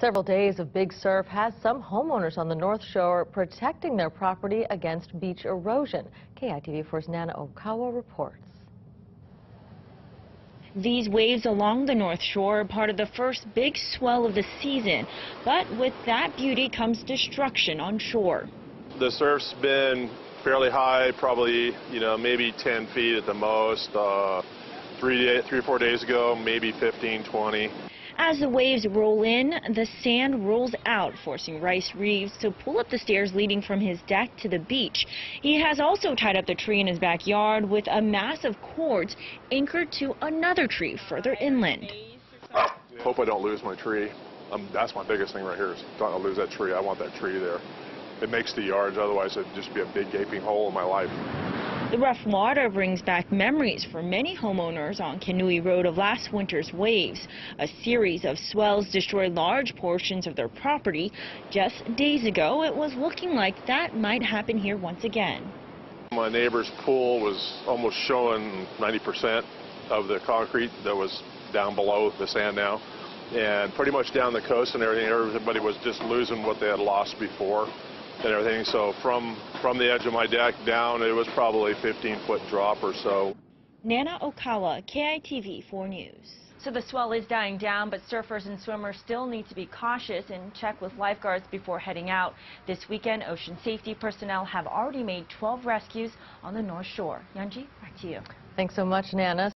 Several days of big surf has some homeowners on the North Shore protecting their property against beach erosion. KITV 4's Nana Okawa reports. These waves along the North Shore are part of the first big swell of the season, but with that beauty comes destruction on shore. The surf's been fairly high, probably, you know, maybe 10 feet at the most. Three or four days ago, maybe 15, 20. As the waves roll in, the sand rolls out, forcing Rice Reeves to pull up the stairs leading from his deck to the beach. He has also tied up the tree in his backyard with a mass of cords anchored to another tree further inland. Hope I don't lose my tree. That's my biggest thing right here, is don't I lose that tree. I want that tree there. It makes the yards, otherwise it'd just be a big gaping hole in my life. The rough water brings back memories for many homeowners on Kanui Road of last winter's waves. A series of swells destroyed large portions of their property. Just days ago, it was looking like that might happen here once again. My neighbor's pool was almost showing 90% of the concrete that was down below the sand now. And pretty much down the coast and everything, everybody was just losing what they had lost before. And everything, so from the edge of my deck down, it was probably a 15-foot drop or so. Nana Okawa, KITV 4 News. So the swell is dying down, but surfers and swimmers still need to be cautious and check with lifeguards before heading out. This weekend, ocean safety personnel have already made 12 rescues on the North Shore. Yeonji, back to you. Thanks so much, Nana.